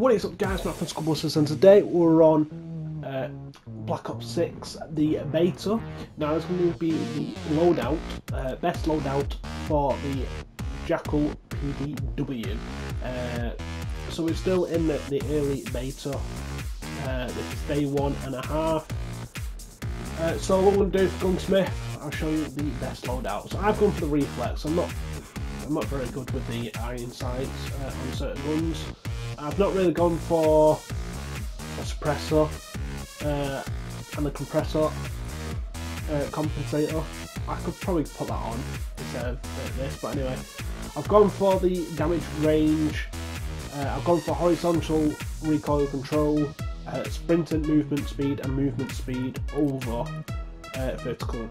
What is up, guys? Matt from Skull Busters, and today we're on Black Ops 6, the beta. Now it's going to be the loadout, best loadout for the Jackal PDW. So we're still in the early beta. This is day 1.5. So what I'm going to do is gunsmith. I'll show you the best loadout. So I've gone for the reflex. I'm not very good with the iron sights on certain guns. I've not really gone for a suppressor and a compressor compensator. I could probably put that on instead of this, but anyway, I've gone for the damage range, I've gone for horizontal recoil control, sprint and movement speed, and movement speed over vertical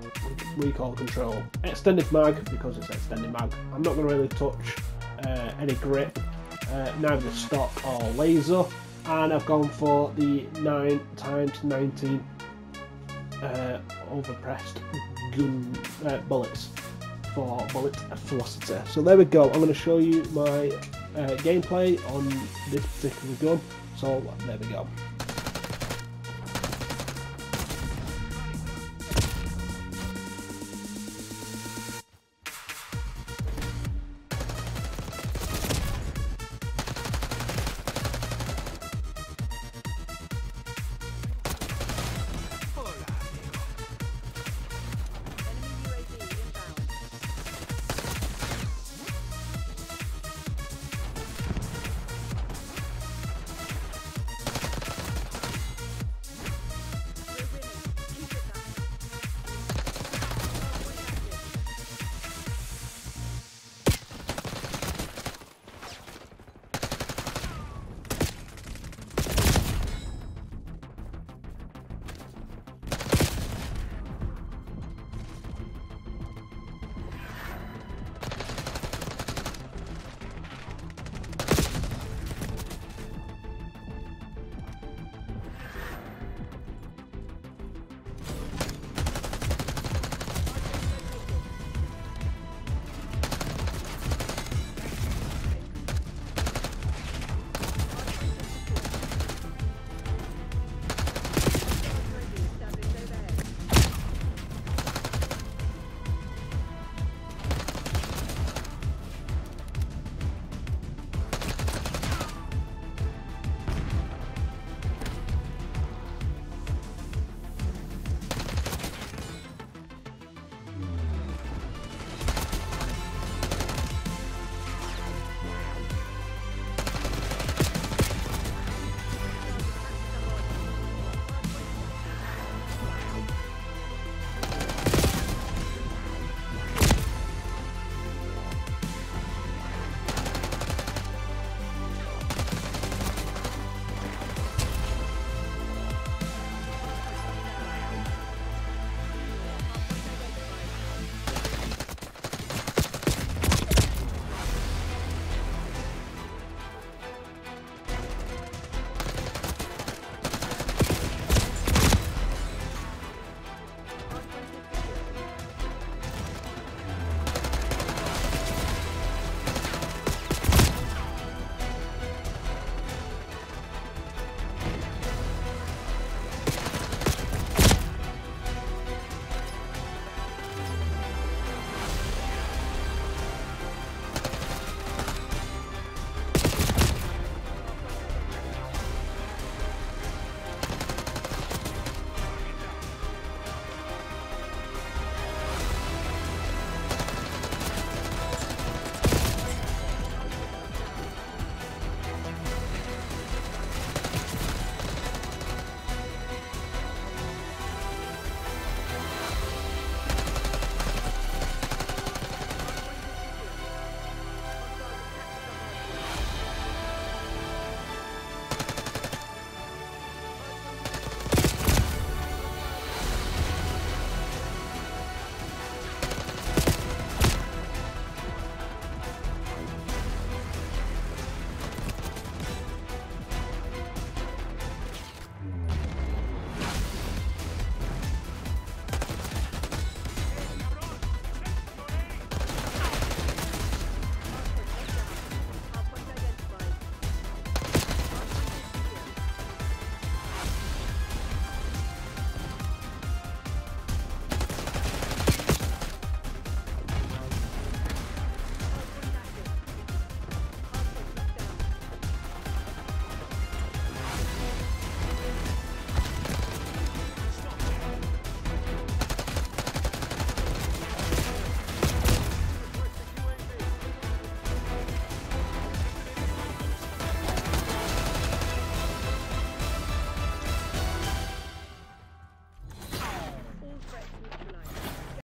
recoil control. Extended mag, because it's extended mag. I'm not going to really touch any grip, neither stock or laser, and I've gone for the 9x19 overpressed gun bullets for bullet velocity. So there we go. I'm going to show you my gameplay on this particular gun, so there we go.